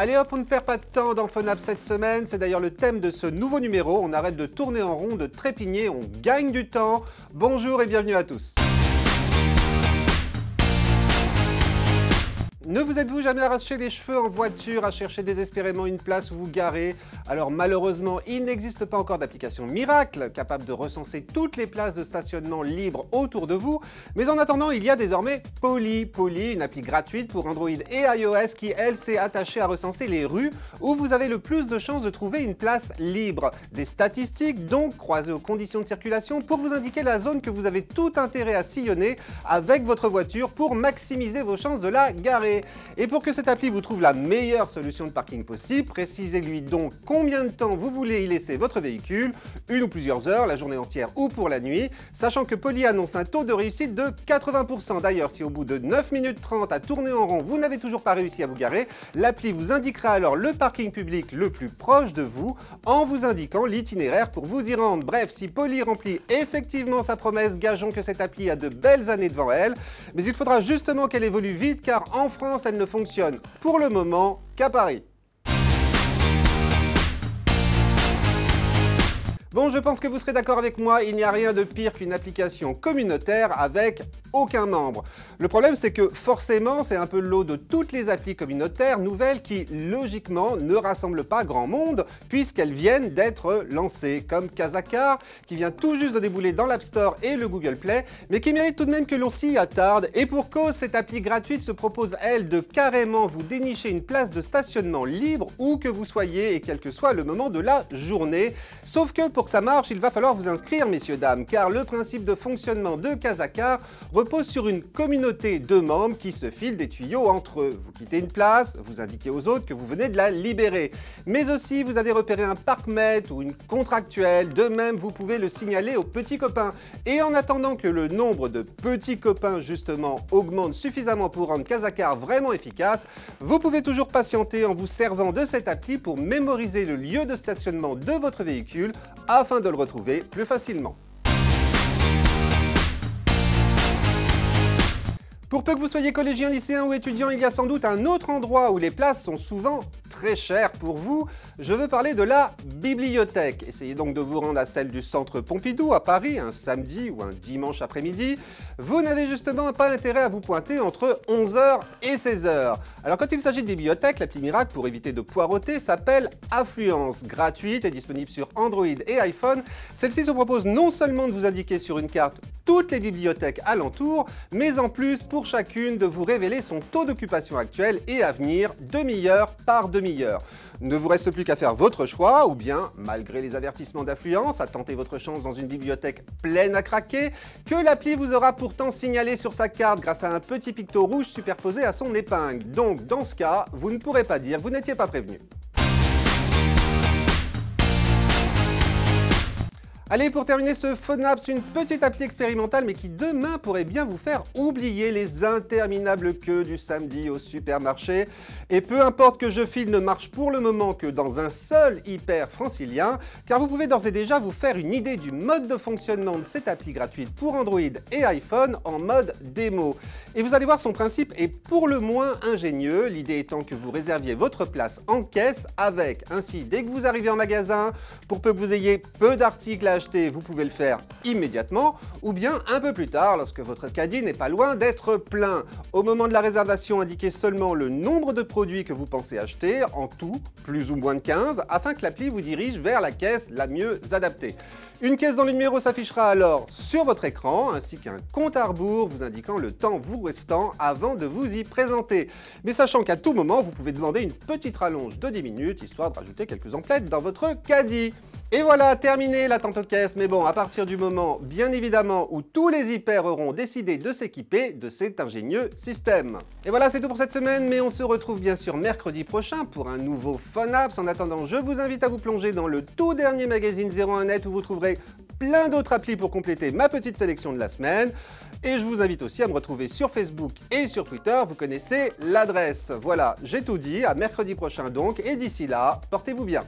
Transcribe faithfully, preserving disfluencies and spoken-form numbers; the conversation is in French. Allez hop, on ne perd pas de temps dans Phone Apps cette semaine, c'est d'ailleurs le thème de ce nouveau numéro, on arrête de tourner en rond, de trépigner, on gagne du temps. Bonjour et bienvenue à tous. Ne vous êtes-vous jamais arraché les cheveux en voiture à chercher désespérément une place où vous garez? Alors malheureusement, il n'existe pas encore d'application miracle capable de recenser toutes les places de stationnement libres autour de vous. Mais en attendant, il y a désormais Poly Poly, une appli gratuite pour Android et iOS qui, elle, s'est attachée à recenser les rues où vous avez le plus de chances de trouver une place libre. Des statistiques donc croisées aux conditions de circulation pour vous indiquer la zone que vous avez tout intérêt à sillonner avec votre voiture pour maximiser vos chances de la garer. Et pour que cette appli vous trouve la meilleure solution de parking possible, précisez-lui donc combien de temps vous voulez y laisser votre véhicule, une ou plusieurs heures, la journée entière ou pour la nuit, sachant que Poly annonce un taux de réussite de quatre-vingts pour cent. D'ailleurs, si au bout de neuf minutes trente à tourner en rond, vous n'avez toujours pas réussi à vous garer, l'appli vous indiquera alors le parking public le plus proche de vous en vous indiquant l'itinéraire pour vous y rendre. Bref, si Poly remplit effectivement sa promesse, gageons que cette appli a de belles années devant elle, mais il faudra justement qu'elle évolue vite car en France, elle ne fonctionne pour le moment qu'à Paris. Bon, je pense que vous serez d'accord avec moi, il n'y a rien de pire qu'une application communautaire avec aucun membre. Le problème, c'est que forcément, c'est un peu le lot de toutes les applis communautaires nouvelles qui, logiquement, ne rassemblent pas grand monde puisqu'elles viennent d'être lancées, comme Kazacar, qui vient tout juste de débouler dans l'App Store et le Google Play, mais qui mérite tout de même que l'on s'y attarde. Et pour cause, cette appli gratuite se propose, elle, de carrément vous dénicher une place de stationnement libre où que vous soyez et quel que soit le moment de la journée. Sauf que pour que ça marche, il va falloir vous inscrire, messieurs, dames, car le principe de fonctionnement de Kazacar repose sur une communauté de membres qui se filent des tuyaux entre eux. Vous quittez une place, vous indiquez aux autres que vous venez de la libérer. Mais aussi, vous avez repéré un parkmètre ou une contractuelle. De même, vous pouvez le signaler aux petits copains. Et en attendant que le nombre de petits copains, justement, augmente suffisamment pour rendre Kazacar vraiment efficace, vous pouvez toujours patienter en vous servant de cette appli pour mémoriser le lieu de stationnement de votre véhicule afin de le retrouver plus facilement. Pour peu que vous soyez collégien, lycéen ou étudiant, il y a sans doute un autre endroit où les places sont souvent très chères pour vous. Je veux parler de la bibliothèque. Essayez donc de vous rendre à celle du Centre Pompidou à Paris, un samedi ou un dimanche après-midi. Vous n'avez justement pas intérêt à vous pointer entre onze heures et seize heures. Alors quand il s'agit de bibliothèque, l'appli miracle pour éviter de poireauter s'appelle Affluences, gratuite et disponible sur Android et iPhone. Celle-ci se propose non seulement de vous indiquer sur une carte toutes les bibliothèques alentour, mais en plus pour chacune de vous révéler son taux d'occupation actuel et à venir demi-heure par demi-heure. Ne vous reste plus qu'à faire votre choix ou bien, malgré les avertissements d'affluence, à tenter votre chance dans une bibliothèque pleine à craquer que l'appli vous aura pourtant signalé sur sa carte grâce à un petit picto rouge superposé à son épingle. Donc dans ce cas, vous ne pourrez pas dire vous n'étiez pas prévenu. Allez, pour terminer ce Phone Apps, une petite appli expérimentale mais qui demain pourrait bien vous faire oublier les interminables queues du samedi au supermarché. Et peu importe que JeFile ne marche pour le moment que dans un seul hyper francilien, car vous pouvez d'ores et déjà vous faire une idée du mode de fonctionnement de cette appli gratuite pour Android et iPhone en mode démo. Et vous allez voir, son principe est pour le moins ingénieux, l'idée étant que vous réserviez votre place en caisse avec, ainsi dès que vous arrivez en magasin, pour peu que vous ayez peu d'articles à acheter, vous pouvez le faire immédiatement ou bien un peu plus tard lorsque votre caddie n'est pas loin d'être plein. Au moment de la réservation, indiquez seulement le nombre de produits que vous pensez acheter, en tout plus ou moins de quinze, afin que l'appli vous dirige vers la caisse la mieux adaptée. Une caisse dans le numéro s'affichera alors sur votre écran, ainsi qu'un compte à rebours vous indiquant le temps vous restant avant de vous y présenter. Mais sachant qu'à tout moment, vous pouvez demander une petite rallonge de dix minutes, histoire de rajouter quelques emplettes dans votre caddie. Et voilà, terminé l'attente aux caisses, mais bon, à partir du moment, bien évidemment, où tous les hyper auront décidé de s'équiper de cet ingénieux système. Et voilà, c'est tout pour cette semaine, mais on se retrouve bien sûr mercredi prochain pour un nouveau Phone Apps. En attendant, je vous invite à vous plonger dans le tout dernier magazine zéro un net où vous trouverez plein d'autres applis pour compléter ma petite sélection de la semaine. Et je vous invite aussi à me retrouver sur Facebook et sur Twitter, vous connaissez l'adresse. Voilà, j'ai tout dit, à mercredi prochain donc, et d'ici là, portez-vous bien.